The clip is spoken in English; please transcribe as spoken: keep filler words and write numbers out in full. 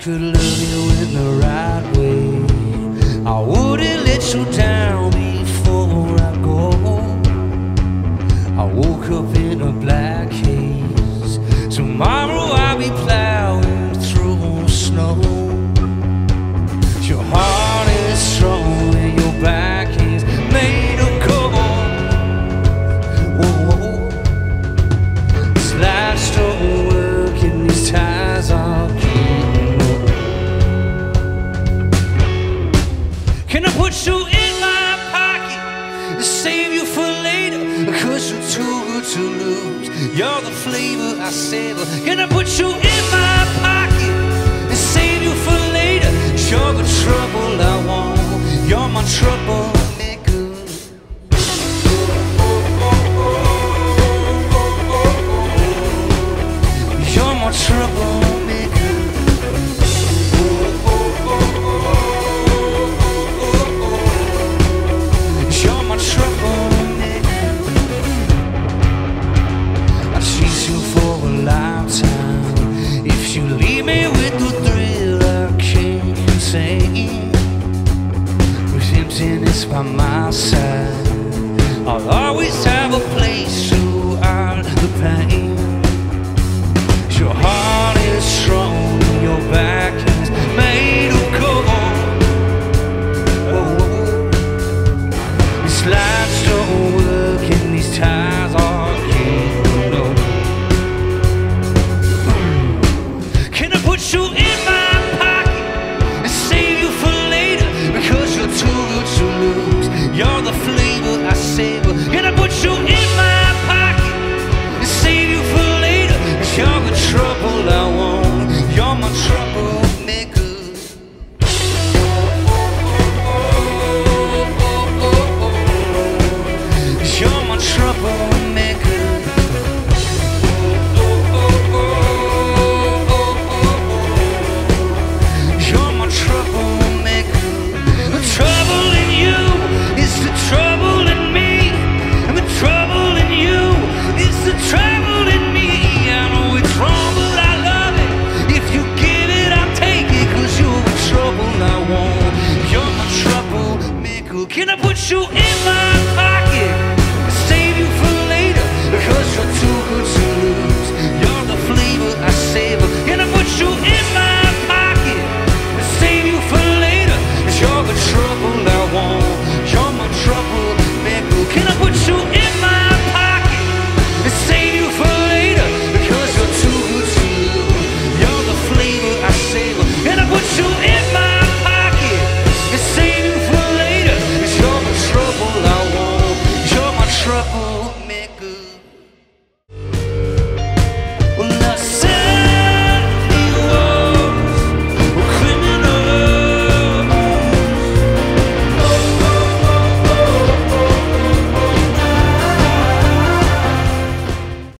could love you in the right way, I wouldn't let you down before I go. I woke up in a black haze. Tomorrow I'll be plowing through snow. Your heart is strong and your back is made of gold. Whoa. This life's don't work and these ties are keeping up. Can I put you in my pocket and save you for later? Cause you're too good to lose. You're the flavor I savor. Can I put you in my pocket and save you for later? You're the trouble I want. You're my trouble. By my side, I'll always have